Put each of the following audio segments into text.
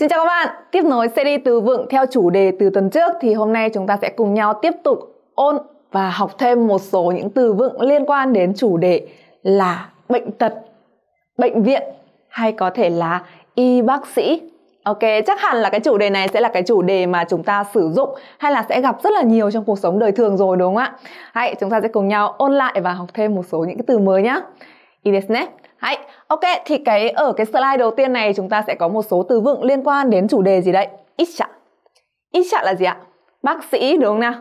Xin chào các bạn, tiếp nối series từ vựng theo chủ đề từ tuần trước thì hôm nay chúng ta sẽ cùng nhau tiếp tục ôn và học thêm một số những từ vựng liên quan đến chủ đề là bệnh tật, bệnh viện hay có thể là y bác sĩ. Ok, chắc hẳn là cái chủ đề này sẽ là cái chủ đề mà chúng ta sử dụng hay là sẽ gặp rất là nhiều trong cuộc sống đời thường rồi đúng không ạ? Hãy chúng ta sẽ cùng nhau ôn lại và học thêm một số những cái từ mới nhá. Ii desu ne. Ok, thì ở cái slide đầu tiên này chúng ta sẽ có một số từ vựng liên quan đến chủ đề gì đấy? Isha. Isha là gì ạ? Bác sĩ đúng không nào?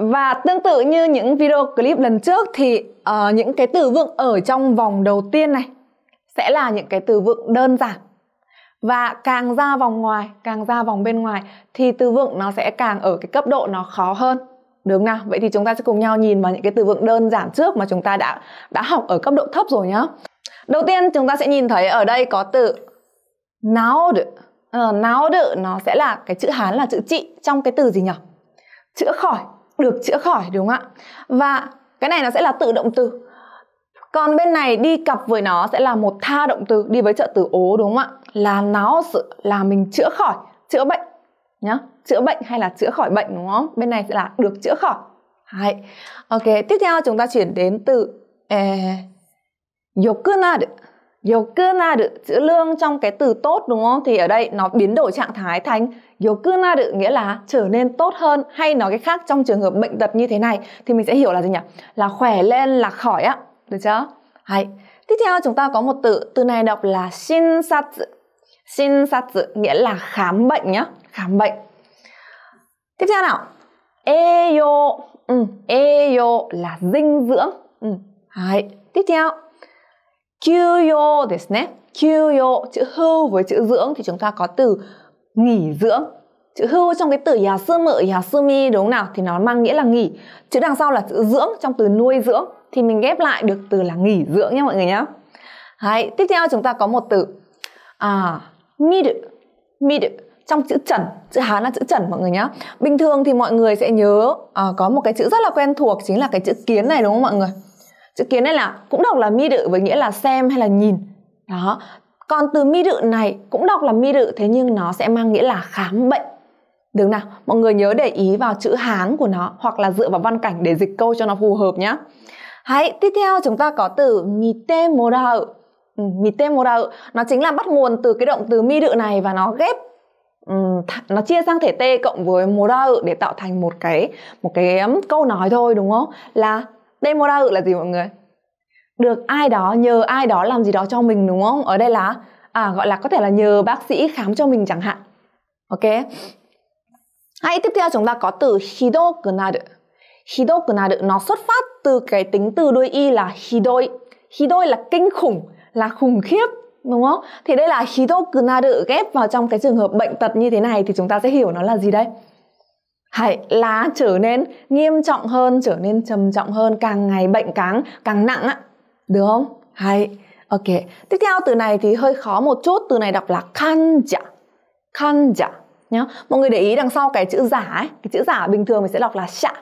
Và tương tự như những video clip lần trước thì những cái từ vựng ở trong vòng đầu tiên này sẽ là những cái từ vựng đơn giản. Và càng ra vòng ngoài, càng ra vòng bên ngoài thì từ vựng nó sẽ càng ở cái cấp độ nó khó hơn. Được không nào? Vậy thì chúng ta sẽ cùng nhau nhìn vào những cái từ vựng đơn giản trước mà chúng ta đã học ở cấp độ thấp rồi nhá. Đầu tiên chúng ta sẽ nhìn thấy ở đây có từ naoru. Naoru nó sẽ là cái chữ Hán là chữ trị trong cái từ gì nhỉ? Chữa khỏi, được chữa khỏi đúng không ạ? Và cái này nó sẽ là tự động từ. Còn bên này đi cặp với nó sẽ là một tha động từ, đi với trợ từ ố đúng không ạ? Là naosu là mình chữa khỏi, chữa bệnh nhá, chữa bệnh hay là chữa khỏi bệnh đúng không? Bên này sẽ là được chữa khỏi. Ok, tiếp theo chúng ta chuyển đến từ YOKU NARU. YOKU NARU chữ lương trong cái từ tốt đúng không? Thì ở đây nó biến đổi trạng thái thành YOKU NARU nghĩa là trở nên tốt hơn, hay nói cái khác trong trường hợp bệnh tật như thế này thì mình sẽ hiểu là gì nhỉ? Là khỏe lên, là khỏi á, được chưa? Tiếp theo chúng ta có một từ này đọc là shinsatsu. Shinsatsu nghĩa là khám bệnh nhá, khám bệnh. Tiếp theo nào, eyo. Eyo là dinh dưỡng. Tiếp theo kyūyō desu ne. Kyūyō chữ hưu với chữ dưỡng thì chúng ta có từ nghỉ dưỡng. Chữ hưu trong cái từ yasumu, yasumi đúng không nào? Thì nó mang nghĩa là nghỉ. Chữ đằng sau là chữ dưỡng trong từ nuôi dưỡng thì mình ghép lại được từ là nghỉ dưỡng nha mọi người nhá. Tiếp theo chúng ta có một từ mi dự. Mi dự trong chữ trần, chữ Hán là chữ trần mọi người nhá. Bình thường thì mọi người sẽ nhớ có một cái chữ rất là quen thuộc chính là cái chữ kiến này đúng không mọi người? Chữ kiến này là cũng đọc là mi đự với nghĩa là xem hay là nhìn. Đó. Còn từ mi đự này cũng đọc là mi đự, thế nhưng nó sẽ mang nghĩa là khám bệnh. Được nào? Mọi người nhớ để ý vào chữ Hán của nó hoặc là dựa vào văn cảnh để dịch câu cho nó phù hợp nhá. Tiếp theo chúng ta có từ mite morau. Mite morau nó chính là bắt nguồn từ cái động từ mi đự này và nó ghép nó chia sang thể t cộng với morau để tạo thành một cái câu nói thôi đúng không? Là te arai là gì mọi người? Được ai đó, nhờ ai đó làm gì đó cho mình đúng không? Ở đây là gọi là có thể là nhờ bác sĩ khám cho mình chẳng hạn. Ok. Tiếp theo chúng ta có từ hidokunaru. Hidokunaru nó xuất phát từ cái tính từ đuôi y là hidoi. Hidoi là kinh khủng, là khủng khiếp đúng không? Thì đây là hidokunaru ghép vào trong cái trường hợp bệnh tật như thế này thì chúng ta sẽ hiểu nó là gì đây? Là trở nên nghiêm trọng hơn, trở nên trầm trọng hơn, càng ngày bệnh càng nặng á, được không? Ok. Tiếp theo từ này thì hơi khó một chút, từ này đọc là kanja. Kanja nhá. Mọi người để ý đằng sau cái chữ giả ấy, cái chữ giả bình thường mình sẽ đọc là sha.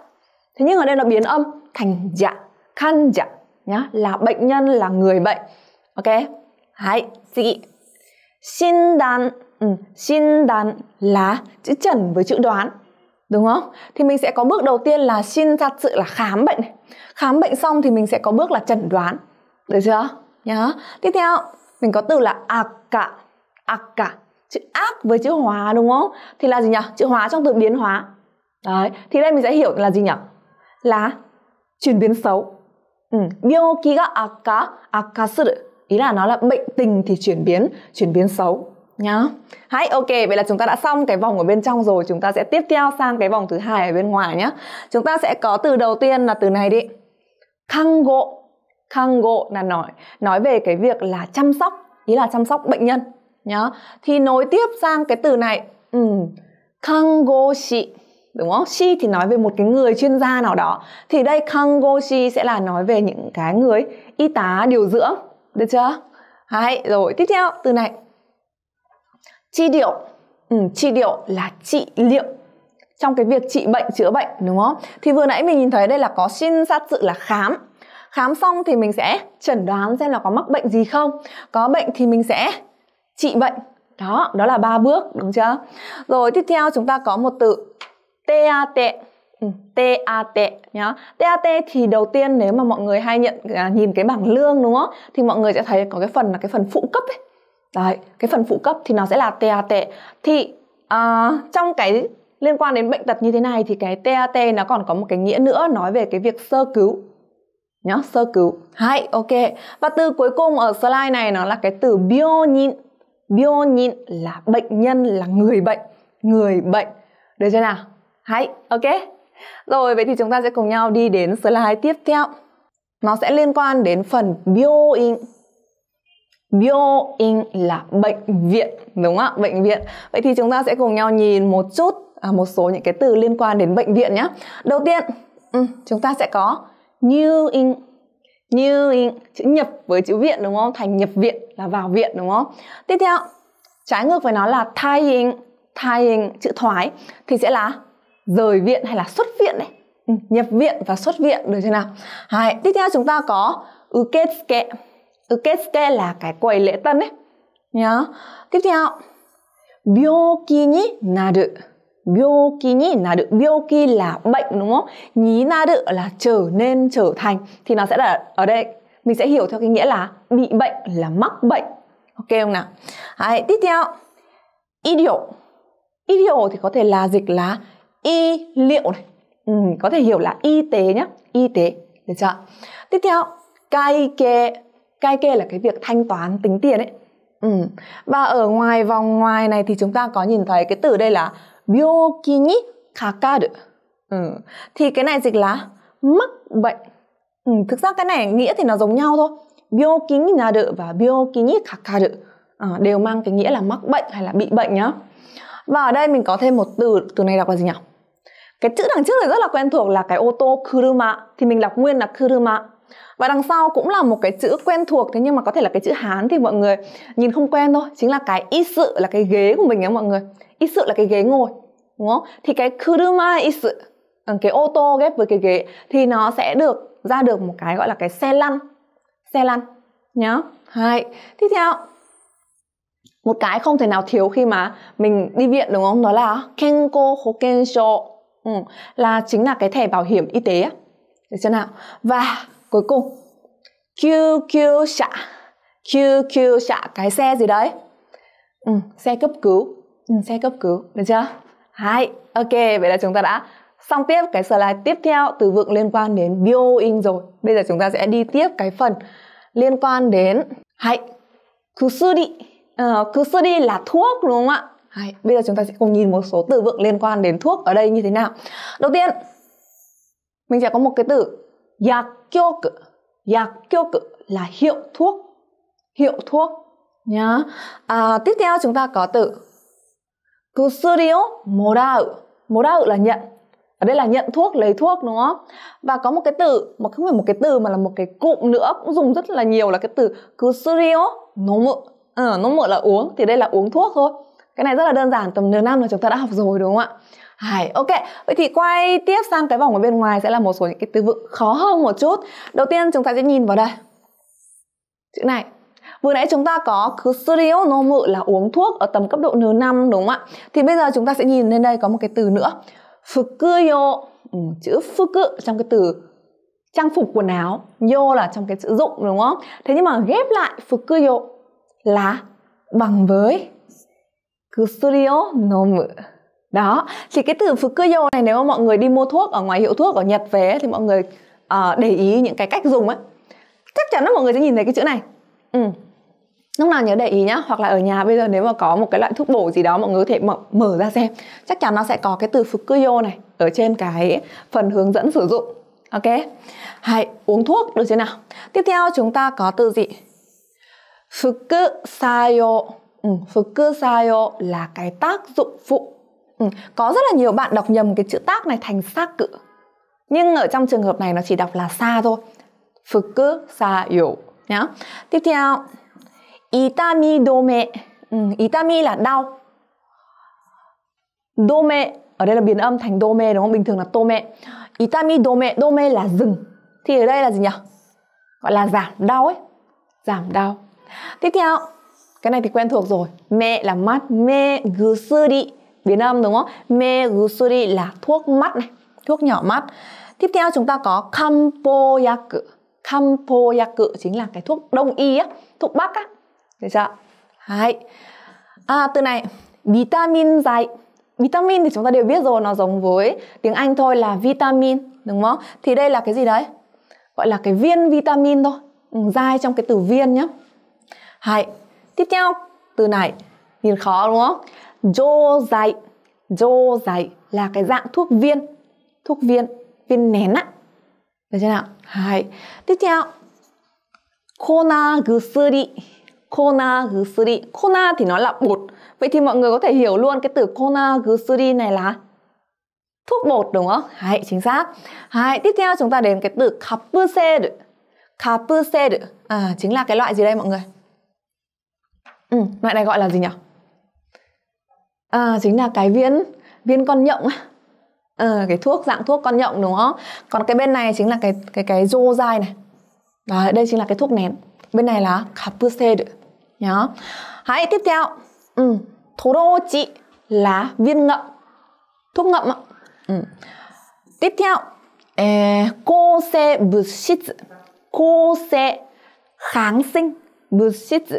Thế nhưng ở đây nó biến âm thành ja, kanja nhá, là bệnh nhân, là người bệnh. Ok. Shindan. Shindan là chữ chẩn với chữ đoán. Đúng không? Thì mình sẽ có bước đầu tiên là shinsatsu là khám bệnh. Khám bệnh xong thì mình sẽ có bước là chẩn đoán. Được chưa? Nhá. Tiếp theo, mình có từ là akka. Akka, chữ ác với chữ hóa đúng không? Thì là gì nhỉ? Chữ hóa trong từ biến hóa. Đấy, thì đây mình sẽ hiểu là gì nhỉ? Là chuyển biến xấu. Byōki ga akka, akka suru. Ý là nó là bệnh tình thì chuyển biến xấu. Nhá. Ok, vậy là chúng ta đã xong cái vòng ở bên trong rồi, chúng ta sẽ tiếp theo sang cái vòng thứ hai ở bên ngoài nhá. Chúng ta sẽ có từ đầu tiên là từ này đi. Khango. Khango là nói về cái việc là chăm sóc, ý là chăm sóc bệnh nhân nhá. Thì nối tiếp sang cái từ này, khango si đúng không? Si thì nói về một cái người chuyên gia nào đó. Thì đây khango si sẽ là nói về những cái người y tá điều dưỡng, được chưa? Rồi, tiếp theo từ này chi điệu. Chi điệu là trị liệu trong cái việc trị bệnh, chữa bệnh đúng không? Thì vừa nãy mình nhìn thấy đây là có shinsatsu là khám. Khám xong thì mình sẽ chẩn đoán xem là có mắc bệnh gì không. Có bệnh thì mình sẽ trị bệnh. Đó là ba bước, đúng chưa? Rồi tiếp theo chúng ta có một từ te arai nhá. Te arai thì đầu tiên nếu mà mọi người hay nhìn cái bảng lương đúng không? Thì mọi người sẽ thấy có cái phần là cái phần phụ cấp ấy. Đấy, cái phần phụ cấp thì nó sẽ là te arai. Thì trong cái liên quan đến bệnh tật như thế này thì cái te arai nó còn có một cái nghĩa nữa, nói về cái việc sơ cứu nhá, sơ cứu. Hay, ok. Và từ cuối cùng ở slide này nó là cái từ byōnin. Byōnin là bệnh nhân, là người bệnh. Được chưa nào? Hay, ok. Rồi, vậy thì chúng ta sẽ cùng nhau đi đến slide tiếp theo. Nó sẽ liên quan đến phần byōin. Byōin là bệnh viện, đúng không ạ? Bệnh viện. Vậy thì chúng ta sẽ cùng nhau nhìn một chút một số những cái từ liên quan đến bệnh viện nhé. Đầu tiên, chúng ta sẽ có New in, chữ nhập với chữ viện đúng không? Thành nhập viện là vào viện đúng không? Tiếp theo, trái ngược với nó là thai in, chữ thoái thì sẽ là rời viện hay là xuất viện đấy. Nhập viện và xuất viện, được chưa nào? Đấy. Tiếp theo chúng ta có ukesuke là cái quầy lễ tân đấy nhá. Tiếp theo byōki ni naru. Byōki ni naru, byōki là bệnh đúng không? Ni naru là trở nên, trở thành. Thì nó sẽ là ở đây mình sẽ hiểu theo cái nghĩa là bị bệnh, là mắc bệnh. Ok không nào? Đấy, tiếp theo y điệu thì có thể là dịch là y liệu này. Có thể hiểu là y tế nhá, y tế, được chưa? Tiếp theo kai kê là cái việc thanh toán, tính tiền ấy. Và ở ngoài vòng ngoài này thì chúng ta có nhìn thấy cái từ đây là byōki ni kakaru. Thì cái này dịch là mắc bệnh. Thực ra cái này nghĩa thì nó giống nhau thôi. Byōki ni naru và byōki ni kakaru đều mang cái nghĩa là mắc bệnh hay là bị bệnh nhá. Và ở đây mình có thêm một từ này đọc là gì nhỉ? Cái chữ đằng trước này rất là quen thuộc là cái ô tô kuruma, thì mình đọc nguyên là kuruma. Và đằng sau cũng là một cái chữ quen thuộc, thế nhưng mà có thể là cái chữ Hán thì mọi người nhìn không quen thôi. Chính là cái isu, là cái ghế của mình ấy mọi người. Isu là cái ghế ngồi, đúng không? Thì cái kuruma isu, cái ô tô ghép với cái ghế, thì nó sẽ được ra được một cái gọi là cái xe lăn nhá. Hai. Tiếp theo một cái không thể nào thiếu khi mà mình đi viện đúng không? Đó là kenko hokensho, là chính là cái thẻ bảo hiểm y tế, được chưa nào? Và cuối cùng kyūkyūsha, cái xe gì đấy? Xe cấp cứu, được chưa? Hay, ok, vậy là chúng ta đã xong tiếp cái slide tiếp theo, từ vựng liên quan đến byōin rồi. Bây giờ chúng ta sẽ đi tiếp cái phần liên quan đến kusuri. Kusuri là thuốc đúng không ạ? Hay, bây giờ chúng ta sẽ cùng nhìn một số từ vựng liên quan đến thuốc ở đây như thế nào. Đầu tiên, mình sẽ có một cái từ YAKKYOK. YAKKYOK là hiệu thuốc nhá. Tiếp theo chúng ta có từ kusuri o morau. Morau là nhận. Ở đây là nhận thuốc, lấy thuốc đúng không? Và có một cái từ, mà không phải một cái từ mà là một cái cụm nữa cũng dùng rất là nhiều, là cái từ kusuri o nomu. Nomu là uống, thì đây là uống thuốc thôi. Cái này rất là đơn giản, tầm N5 là chúng ta đã học rồi đúng không ạ? Hay, ok. Vậy thì quay tiếp sang cái vòng ở bên ngoài sẽ là một số những cái từ vựng khó hơn một chút. Đầu tiên chúng ta sẽ nhìn vào đây. Chữ này. Vừa nãy chúng ta có kusuri o nomu là uống thuốc ở tầm cấp độ N5 đúng không ạ? Thì bây giờ chúng ta sẽ nhìn lên đây có một cái từ nữa. Fukuyo. Chữ fuku trong cái từ trang phục quần áo, yo là trong cái chữ dụng đúng không? Thế nhưng mà ghép lại fukuyo là bằng với kusuri o nomu. Đó, thì cái từ fukuyo này nếu mà mọi người đi mua thuốc ở ngoài hiệu thuốc ở Nhật về thì mọi người để ý những cái cách dùng ấy. Chắc chắn là mọi người sẽ nhìn thấy cái chữ này. Lúc nào nhớ để ý nhá, hoặc là ở nhà bây giờ nếu mà có một cái loại thuốc bổ gì đó mọi người có thể mở ra xem. Chắc chắn nó sẽ có cái từ fukuyo này ở trên cái phần hướng dẫn sử dụng. Ok. Hay, uống thuốc được chưa nào? Tiếp theo chúng ta có từ gì? Fukusayo. Fukusayo là cái tác dụng phụ. Có rất là nhiều bạn đọc nhầm cái chữ tác này thành xác cự, nhưng ở trong trường hợp này nó chỉ đọc là sa thôi. Fukusayo nhá. Tiếp theo itami dome. Itami là đau. Dome ở đây là biến âm thành dome đúng không? Bình thường là tome. Itami dome, dome là dừng. Thì ở đây là gì nhỉ? Gọi là giảm đau ấy. Giảm đau. Tiếp theo Cái này thì quen thuộc rồi. Me là mắt, me gusuri, biến âm đúng không? Me gusuri là thuốc mắt này, thuốc nhỏ mắt. Tiếp theo chúng ta có kampoyaku. Kampoyaku chính là cái thuốc đông y á, thuốc bắc á. Được chưa? Đấy. À, từ này vitamin dạy. Vitamin thì chúng ta đều biết rồi, nó giống với tiếng Anh thôi là vitamin, đúng không? Thì đây là cái gì đấy? Gọi là cái viên vitamin thôi. Dai trong cái từ viên nhá. Hay. Tiếp theo từ này nhìn khó đúng không? Jōzai. Jōzai là cái dạng thuốc viên. Thuốc viên, viên nén á. Được chưa nào? Hay. Tiếp theo Kona gusuri. Kona gusuri. Kona thì nó là bột. Vậy thì mọi người có thể hiểu luôn cái từ Kona gusuri này là thuốc bột đúng không? Hay, chính xác. Hay. Tiếp theo chúng ta đến cái từ kapuseru. Kapuseru chính là cái loại gì đây mọi người? Loại này gọi là gì nhỉ? Chính là cái viên con nhộng. Cái thuốc dạng thuốc con nhộng đúng không? Còn cái bên này chính là cái jōzai này. Đó, đây chính là cái thuốc nén. Bên này là kapuseru nhá. Hãy tiếp theo torochi là viên ngậm. Thuốc ngậm ạ. Tiếp theo kōsei bushitsu. Kōsei kháng sinh. Bushitsu.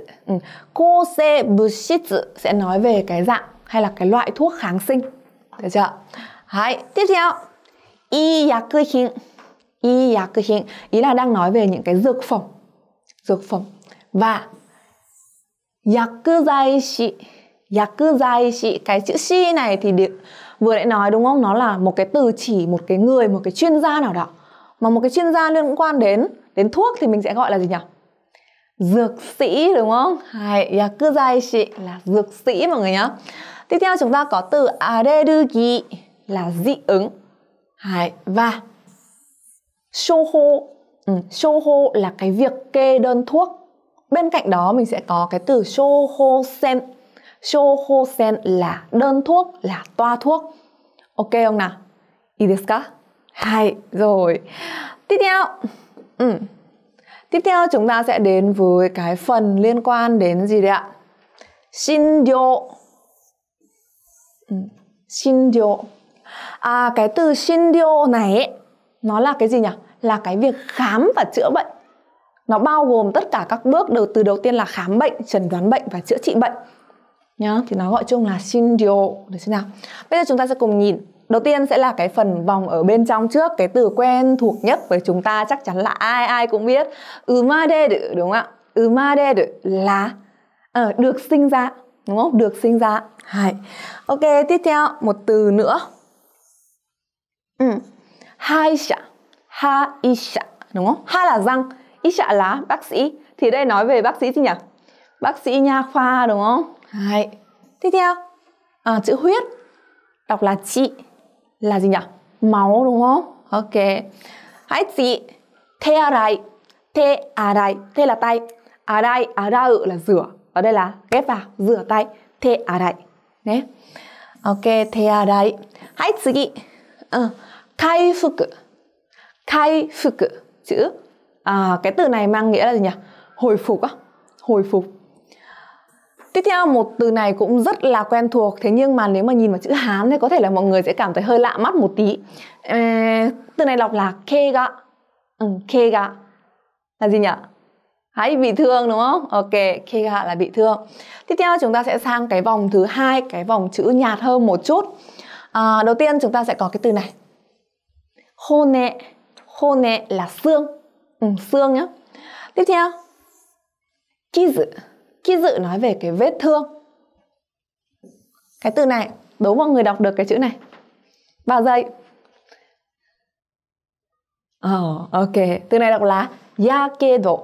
Kōsei bushitsu sẽ nói về cái dạng hay là cái loại thuốc kháng sinh. Được chưa? Hãy tiếp theo iyakuhin. Iyakuhin ý là đang nói về những cái dược phẩm. Dược phẩm. Và yakuzaishi. Yakuzaishi, cái chữ shi này thì vừa nãy nói đúng không? Nó là một cái từ chỉ một cái người, một cái chuyên gia nào đó. Mà một cái chuyên gia liên quan đến thuốc thì mình sẽ gọi là gì nhỉ? Dược sĩ đúng không? Yakuzaishi là dược sĩ mọi người nhá. Tiếp theo chúng ta có từ alergi là dị ứng. Và shōhō. Shōhō là cái việc kê đơn thuốc. Bên cạnh đó mình sẽ có cái từ shōhōsen. Shōhōsen là đơn thuốc, là toa thuốc. Ok không nào? Ii desu ka? Hay, rồi. Tiếp theo tiếp theo chúng ta sẽ đến với cái phần liên quan đến gì đấy ạ? Shinryo. Shinryo. Cái từ shinryo này ấy, nó là cái gì nhỉ? Là cái việc khám và chữa bệnh. Nó bao gồm tất cả các bước, từ đầu tiên là khám bệnh, chẩn đoán bệnh và chữa trị bệnh nhá. Thì nó gọi chung là shinryo. Được chưa nào? Bây giờ chúng ta sẽ cùng nhìn. Đầu tiên sẽ là cái phần vòng ở bên trong trước. Cái từ quen thuộc nhất với chúng ta chắc chắn là ai cũng biết. Ma đê đự đúng không ạ? Ma đê đự là được sinh ra. Đúng không? Được sinh ra. Hay. Ok, tiếp theo một từ nữa. Haisha. Haisha đúng không? Ha là răng, isha là bác sĩ. Thì đây nói về bác sĩ gì nhỉ? Bác sĩ nha khoa đúng không? Hay. Tiếp theo chữ huyết đọc là chi là gì nhỉ? Máu đúng không? Ok. Hãy chị te arai. Te arai, te là tay, arai arai là rửa, ở đây là ghép vào rửa tay. Te arai đấy. Ok, te arai. Hãy chị kaifuku. Kaifuku chữ cái từ này mang nghĩa là gì nhỉ? Hồi phục á, hồi phục. Tiếp theo một từ này cũng rất là quen thuộc. Thế nhưng mà nếu mà nhìn vào chữ Hán thì có thể là mọi người sẽ cảm thấy hơi lạ mắt một tí. Từ này đọc là Kê-ga. Kê-ga là gì nhỉ? Hãy bị thương đúng không? Ok, Kê-ga là bị thương. Tiếp theo chúng ta sẽ sang cái vòng thứ hai, cái vòng chữ nhạt hơn một chút. Đầu tiên chúng ta sẽ có cái từ này Hone. Hone là xương. Xương nhá. Tiếp theo Kizu. Kizu nói về cái vết thương. Cái từ này đố mọi người đọc được cái chữ này bao giây? Ok, từ này đọc là yakedo.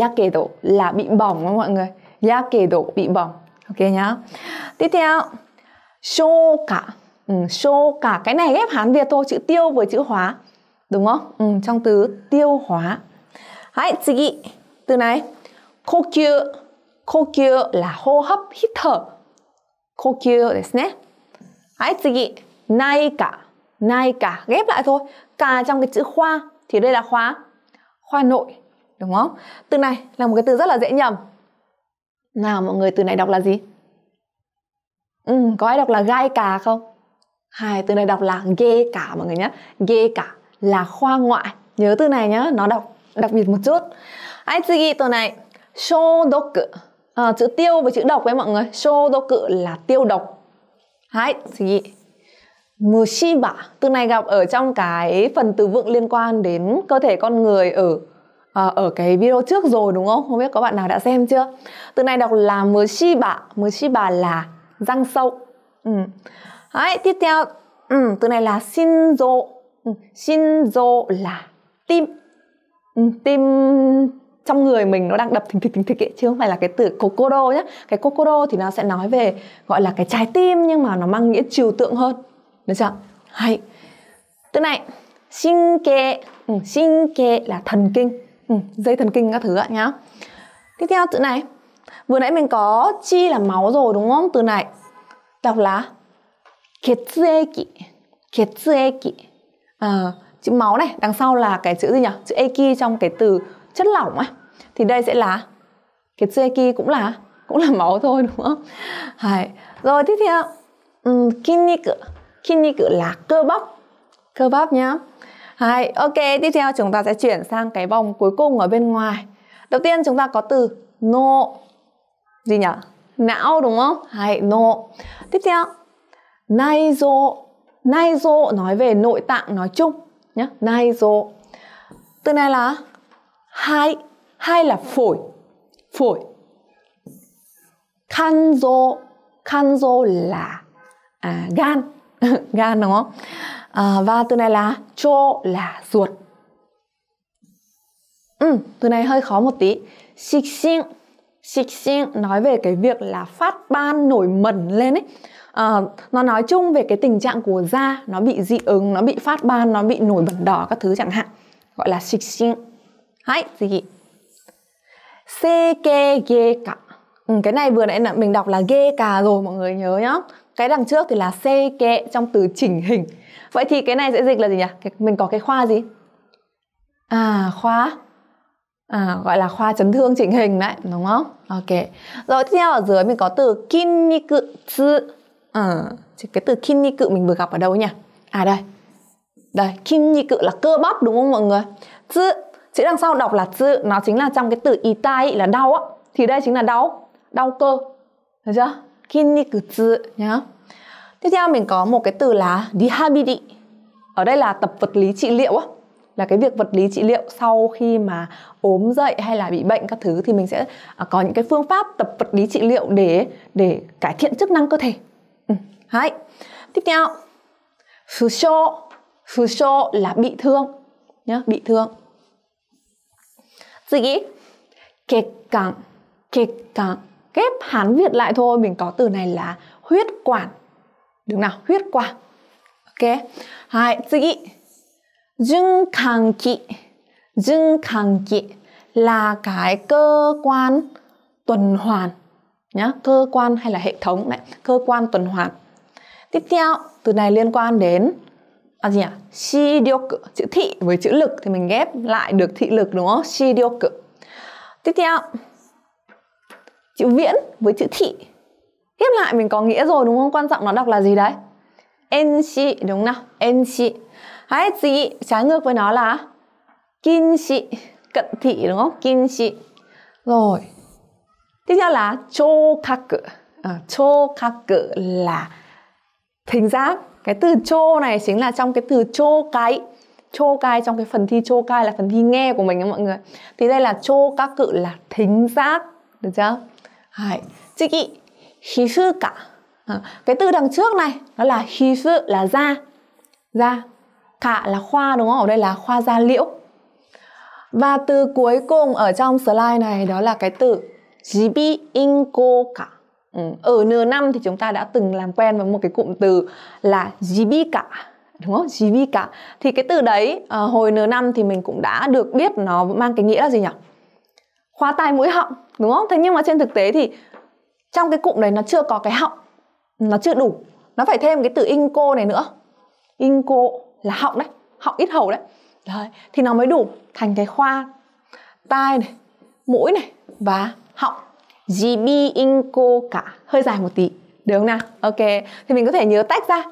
Yakedo là bị bỏng không mọi người? Yakedo bị bỏng. Ok nhá. Tiếp theo shoka. Shoka cái này ghép Hán Việt thôi, chữ tiêu với chữ hóa đúng không? Trong từ tiêu hóa. Hãy chị từ này kokyu. Kokyu là hô hấp, hít thở. Kokyu desu ne. Hãy tsugi naika. Naika ghép lại thôi. Ka trong cái chữ khoa thì đây là khoa nội đúng không? Từ này là một cái từ rất là dễ nhầm. Nào mọi người, từ này đọc là gì? Có ai đọc là gai cả không? Hai từ này đọc là ghê cả mọi người nhé. Ghê cả là khoa ngoại. Nhớ từ này nhá, nó đọc đặc biệt một chút. Ai ghi từ này shodoku. Chữ tiêu với chữ độc ấy mọi người. Shodoku là tiêu độc. Hãy ghi mushiba. Từ này gặp ở trong cái phần từ vựng liên quan đến cơ thể con người ở cái video trước rồi đúng không? Không biết có bạn nào đã xem chưa? Từ này đọc là mushiba. Mushiba là răng sâu. Đấy, tiếp theo từ này là Shinzo. Shinzo là tim. Tim trong người mình nó đang đập thình thịch ấy, chứ không phải là cái từ kokoro nhé. Cái kokoro thì nó sẽ nói về gọi là cái trái tim, nhưng mà nó mang nghĩa trừu tượng hơn. Được chưa? Hay. Từ này shinke. Shinke là thần kinh, dây thần kinh các thứ ạ nhá. Tiếp theo từ này vừa nãy mình có chi là máu rồi đúng không? Từ này đọc là ketsueki. Ketsueki. Chữ máu này, đằng sau là cái chữ gì nhỉ? Chữ eki trong cái từ chất lỏng ấy. Thì đây sẽ là ketsueki, cũng là máu thôi đúng không? Đấy. Rồi tiếp theo kinikutsu. Kinikutsu là cơ bắp. Cơ bắp nhá. Đấy. Ok, tiếp theo chúng ta sẽ chuyển sang cái vòng cuối cùng ở bên ngoài. Đầu tiên chúng ta có từ no. Gì nhỉ? Não đúng không? Đấy, no. Tiếp theo Naizo. Naizo nói về nội tạng nói chung nhá. Naizo. Từ này là hai. Hai là phổi. Phổi. Khanzo. Khanzo là gan. Gan đúng không? Và từ này là Cho là ruột. Từ này hơi khó một tí. Shikshin. Shikshin nói về cái việc là phát ban nổi mẩn lên ấy. Nó nói chung về cái tình trạng của da, nó bị dị ứng, nó bị phát ban, nó bị nổi bẩn đỏ các thứ chẳng hạn, gọi là shikshin. Hãy gì? Seke gê cả. Cái này vừa nãy mình đọc là gê cả rồi mọi người nhớ nhá. Cái đằng trước thì là seke trong từ chỉnh hình. Vậy thì cái này sẽ dịch là gì nhỉ? Mình có cái khoa gì? Khoa gọi là khoa chấn thương chỉnh hình đấy đúng không? Ok. Rồi tiếp theo ở dưới mình có từ kinikutsu. Cái từ kinikutsu mình vừa gặp ở đâu nhỉ? Đây. Đây, kinikutsu là cơ bắp đúng không mọi người? Tsu, chữ đằng sau đọc là tsu, nó chính là trong cái từ itai là đau á. Thì đây chính là đau, đau cơ. Được chưa? Kinikutsu nhá. Tiếp theo mình có một cái từ là dihabiri. Ở đây là tập vật lý trị liệu á. Là cái việc vật lý trị liệu sau khi mà ốm dậy hay là bị bệnh các thứ thì mình sẽ có những cái phương pháp tập vật lý trị liệu để cải thiện chức năng cơ thể. Đấy. Tiếp theo fusho. Fusho là bị thương nhá, bị thương. Kê-ga. Kê-ga. Ghép Hán Việt lại thôi, mình có từ này là huyết quản. Đúng nào? Huyết quản. Ok. Hai, junkanki. Junkanki là cái cơ quan tuần hoàn nhá, cơ quan hay là hệ thống đấy, cơ quan tuần hoàn. Tiếp theo, từ này liên quan đến chi điệu, chữ thị với chữ lực thì mình ghép lại được thị lực đúng không? Chi điệu. Tiếp theo, chữ viễn với chữ thị. Ghép lại mình có nghĩa rồi đúng không? Quan trọng nó đọc là gì đấy? Enshi đúng nào? Enshi. Hãy gì trái ngược với nó là kinshi, cận thị đúng không? Kinshi. Rồi. Tiếp theo là chokaku. Chokaku là thính giác. Cái từ cho này chính là trong cái từ chokai. Chokai trong cái phần thi chokai là phần thi nghe của mình đó mọi người. Thì đây là chokaku là thính giác, được chưa? Hãy chị hifuka. Cái từ đằng trước này nó là hifu là da. Da. Cả là khoa đúng không? Ở đây là khoa da liễu. Và từ cuối cùng ở trong slide này đó là cái từ jibi inko ka. Ở nửa năm thì chúng ta đã từng làm quen với một cái cụm từ là jibi ka. Đúng không? Jibi ka. Thì cái từ đấy hồi nửa năm thì mình cũng đã được biết nó mang cái nghĩa là gì nhỉ? Khoa tai mũi họng đúng không? Thế nhưng mà trên thực tế thì trong cái cụm đấy nó chưa có cái họng. Nó chưa đủ. Nó phải thêm cái từ inko này nữa. Inko là họng đấy, họng ít hầu đấy. Đấy, thì nó mới đủ thành cái khoa tai này, mũi này và họng. Jibi inko ka. Hơi dài một tí. Được không nào? Ok. Thì mình có thể nhớ tách ra.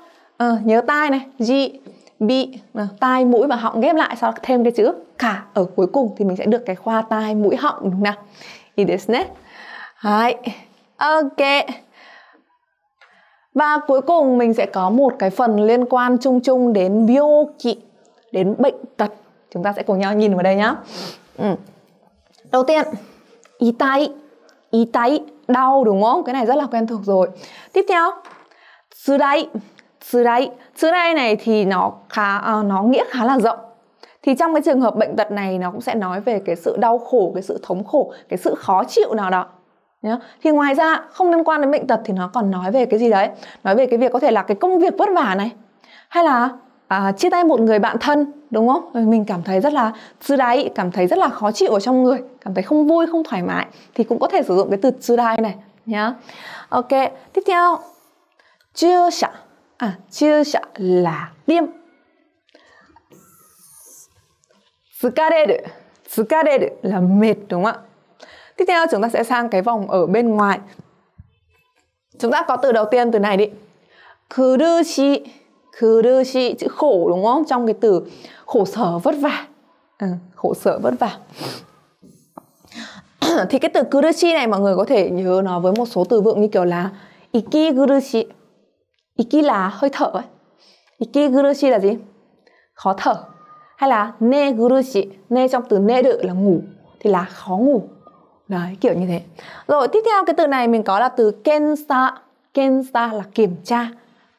Nhớ tai này. Jibi. Tai, mũi và họng ghép lại. Sau đó thêm cái chữ ka ở cuối cùng. Thì mình sẽ được cái khoa tai, mũi, họng. Đúng không nào? Ii desu ne. Hai. Ok. Và cuối cùng mình sẽ có một cái phần liên quan chung chung đến byōki, đến bệnh tật. Chúng ta sẽ cùng nhau nhìn vào đây nhá. Đầu tiên, itai, đau đúng không? Cái này rất là quen thuộc rồi. Tiếp theo, tsurai này thì nó nghĩa khá là rộng. Thì trong cái trường hợp bệnh tật này nó cũng sẽ nói về cái sự đau khổ, cái sự thống khổ, cái sự khó chịu nào đó. Thì ngoài ra không liên quan đến bệnh tật thì nó còn nói về cái gì đấy. Nói về cái việc có thể là cái công việc vất vả này, hay là chia tay một người bạn thân, đúng không? Mình cảm thấy rất là tsurai, cảm thấy rất là khó chịu ở trong người, cảm thấy không vui, không thoải mái, thì cũng có thể sử dụng cái từ tsurai này nhá. Ok, tiếp theo chia sẻ là tiêm. Tsukareru là mệt đúng không ạ? Tiếp theo chúng ta sẽ sang cái vòng ở bên ngoài. Chúng ta có từ đầu tiên, từ này đi. Kurushi, chữ khổ đúng không? Trong cái từ khổ sở vất vả. Khổ sở vất vả. Thì cái từ kurushi này mọi người có thể nhớ nó với một số từ vựng như kiểu là ikigurushi. Iki là hơi thở ấy. Ikigurushi là gì? Khó thở. Hay là negurushi. Ne trong từ me đự là ngủ, thì là khó ngủ. Đấy, kiểu như thế. Rồi tiếp theo cái từ này mình có là từ kensa. Kensa là kiểm tra,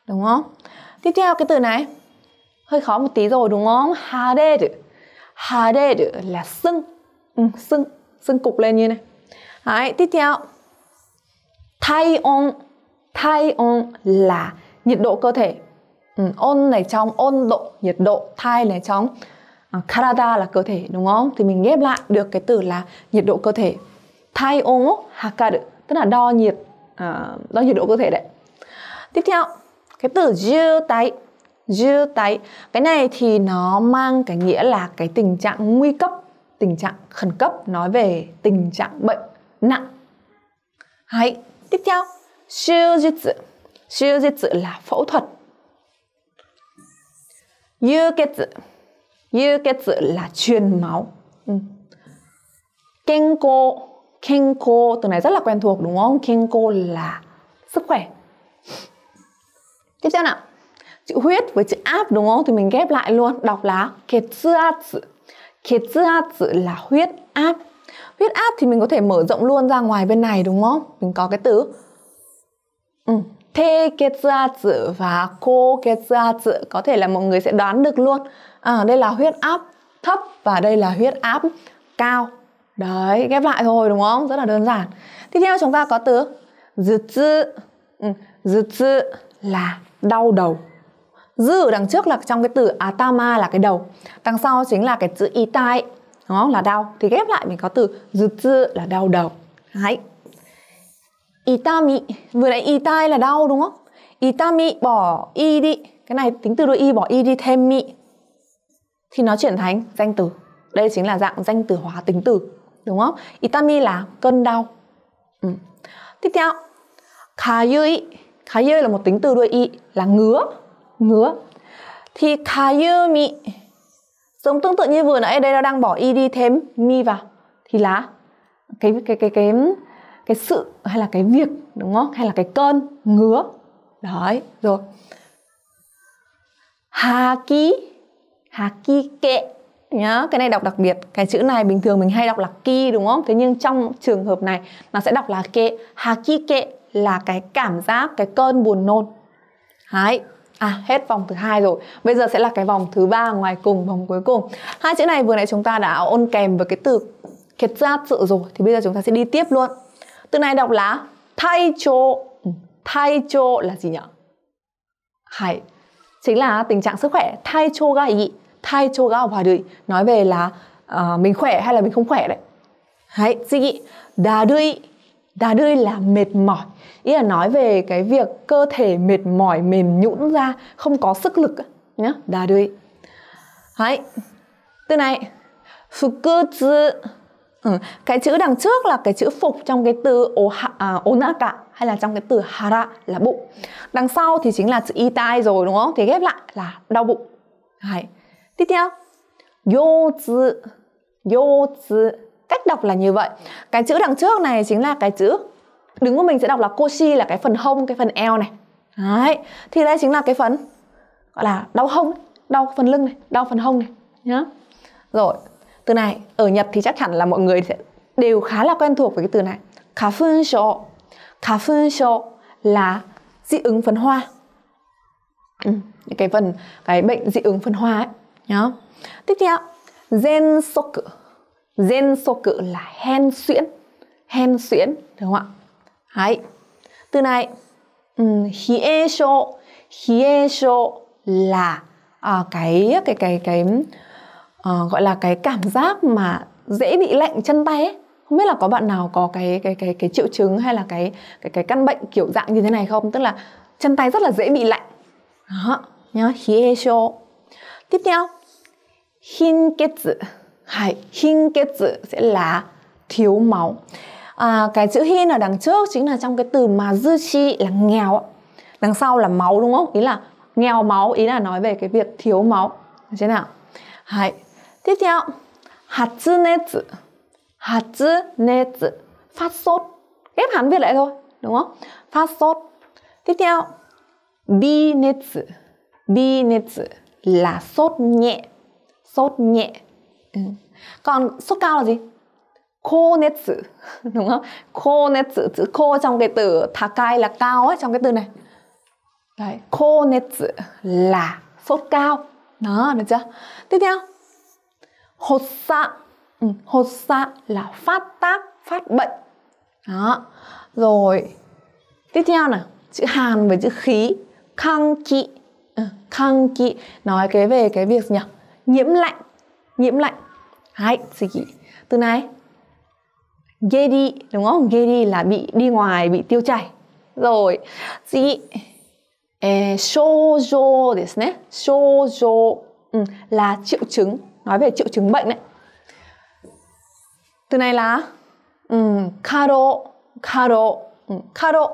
đúng không? Tiếp theo cái từ này hơi khó một tí rồi đúng không? Hareru. Hareru là sưng. Sưng cục lên như này. Đấy, tiếp theo taion. Taion là nhiệt độ cơ thể. On này trong ôn độ, nhiệt độ. Tai này trong karada là cơ thể đúng không? Thì mình ghép lại được cái từ là nhiệt độ cơ thể. Taion o hakaru, tức là đo nhiệt độ cơ thể đấy. Tiếp theo cái từ jiu tai, cái này thì nó mang cái nghĩa là cái tình trạng nguy cấp, tình trạng khẩn cấp, nói về tình trạng bệnh nặng. Đấy. Tiếp theo shiujutsu là phẫu thuật. Yuketsu là truyền máu. Kenko, từ này rất là quen thuộc đúng không? Kenko là sức khỏe. Tiếp theo nào, chữ huyết với chữ áp đúng không? Thì mình ghép lại luôn, đọc là ketsuatsu. Ketsuatsu là huyết áp. Huyết áp thì mình có thể mở rộng luôn ra ngoài bên này đúng không? Mình có cái từ te ketsuatsu và ko ketsuatsu, có thể là mọi người sẽ đoán được luôn. Đây là huyết áp thấp và đây là huyết áp cao. Đấy, ghép lại thôi đúng không? Rất là đơn giản. Tiếp theo chúng ta có từ jutsu. Jutsu là đau đầu. Dư ở đằng trước là trong cái từ atama là cái đầu, đằng sau chính là cái chữ itai, đúng không? Là đau. Thì ghép lại mình có từ jutsu là đau đầu. Đấy. Itami, vừa nãy itai là đau đúng không? Itami bỏ i đi, cái này tính từ đuôi i, bỏ i đi thêm mi thì nó chuyển thành danh từ. Đây chính là dạng danh từ hóa tính từ, đúng không? Itami là cơn đau. Tiếp theo kayui. Kayui là một tính từ đuôi i, là ngứa. Thì kayumi giống tương tự như vừa nãy, đây nó đang bỏ i đi thêm mi vào thì là cái sự hay là cái việc đúng không? Hay là cái cơn ngứa. Đấy, rồi. Haki kệ nhá, cái này đọc đặc biệt. Cái chữ này bình thường mình hay đọc là ki đúng không? Thế nhưng trong trường hợp này nó sẽ đọc là kệ. Haki kệ là cái cảm giác, cái cơn buồn nôn. Đấy. Hết vòng thứ 2 rồi. Bây giờ sẽ là cái vòng thứ 3 ngoài cùng, vòng cuối cùng. Hai chữ này vừa nãy chúng ta đã ôn kèm với cái từ ketsatsu rồi, thì bây giờ chúng ta sẽ đi tiếp luôn. Từ này đọc là taichō. Taichō là gì nhỉ? Hay. Chính là tình trạng sức khỏe. Taichō ga ii. Taichō ga warui, nói về là mình khỏe hay là mình không khỏe đấy. Đấy, gì? Darui. Darui là mệt mỏi. Ý là nói về cái việc cơ thể mệt mỏi, mềm nhũn ra, không có sức lực nhá, darui. Đấy. Từ này, fukutsu. Cái chữ đằng trước là cái chữ phục trong cái từ onaka hay là trong cái từ hara là bụng. Đằng sau thì chính là chữ itai rồi đúng không? Thì ghép lại là đau bụng. Đấy. Tiếp theo, yōtsu. Yōtsu. Cách đọc là như vậy. Cái chữ đằng trước này chính là cái chữ đứng của mình sẽ đọc là koshi, là cái phần hông, cái phần eo này. Đấy. Thì đây chính là cái phần gọi là đau hông, đau phần lưng này, đau phần hông này nhá. Rồi, từ này ở Nhật thì chắc chắn là mọi người sẽ đều khá là quen thuộc với cái từ này. Kafunsho. Kafunsho là dị ứng phấn hoa. Cái phần cái bệnh dị ứng phấn hoa ấy nhá. Tiếp theo, Zensoku. Zensoku là hen suyễn. Hen suyễn đúng không ạ? Đấy. Từ này hiesho. Hiesho là gọi là cái cảm giác mà dễ bị lạnh chân tay ấy. Không biết là có bạn nào có cái triệu chứng hay là cái căn bệnh kiểu dạng như thế này không? Tức là chân tay rất là dễ bị lạnh. Đó nhá, hiesho. Tiếp theo, shinketsu. Shinketsu sẽ là thiếu máu. Cái chữ hin ở đằng trước chính là trong cái từ mà mazushi là nghèo. Đằng sau là máu đúng không? Ý là nghèo máu, ý là nói về cái việc thiếu máu. Được chưa nào? Đấy. Tiếp theo, hatsunetsu. Hatsunetsu, phát sốt. Ghép Hán Việt lại thôi, đúng không? Phát sốt. Tiếp theo, binetsu. Binetsu là sốt nhẹ. Sốt nhẹ. Còn sốt cao là gì? Konetsu, đúng không? Konetsu, chữ ko trong cái từ takai là cao ấy, trong cái từ này. Đấy, konetsu là sốt cao. Đó, được chưa? Tiếp theo, hossa. Hossa là phát tác, phát bệnh. Đó. Rồi, tiếp theo này, chữ hàn với chữ khí, kanki. Kanki nói cái về cái việc nhỉ? Nhiễm lạnh. Nhiễm lạnh. Đấy, từ này ghê đi, đúng không? Ghê đi là bị đi ngoài, bị tiêu chảy. Rồi, gì? Shoujo desu ne. Shoujo là triệu chứng, nói về triệu chứng bệnh đấy. Từ này là karo. Karo. Karo.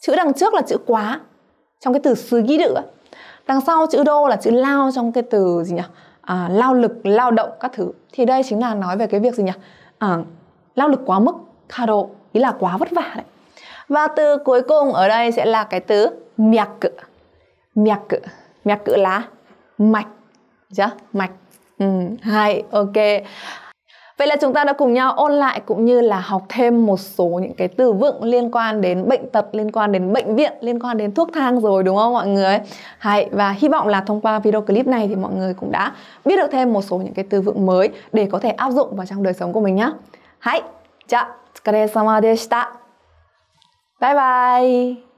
Chữ đằng trước là chữ quá trong cái từ sugi đự. Đằng sau chữ đô là chữ lao trong cái từ gì nhỉ? Lao lực, lao động các thứ. Thì đây chính là nói về cái việc gì nhỉ? Lao lực quá mức, karo, ý là quá vất vả đấy. Và từ cuối cùng ở đây sẽ là cái từ myaku. Myaku. Myaku là mạch. Chưa? Mạch. Hay, ok. Vậy là chúng ta đã cùng nhau ôn lại cũng như là học thêm một số những cái từ vựng liên quan đến bệnh tật, liên quan đến bệnh viện, liên quan đến thuốc thang rồi đúng không mọi người? Hay, và hy vọng là thông qua video clip này thì mọi người cũng đã biết được thêm một số những cái từ vựng mới để có thể áp dụng vào trong đời sống của mình nhé. はい、じゃあお疲れ様でした。バイバイ。